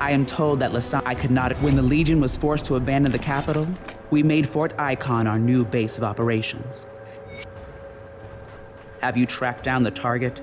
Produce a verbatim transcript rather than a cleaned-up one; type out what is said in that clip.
I am told that Lasai could not. When the Legion was forced to abandon the capital, we made Fort Icon our new base of operations. Have you tracked down the target?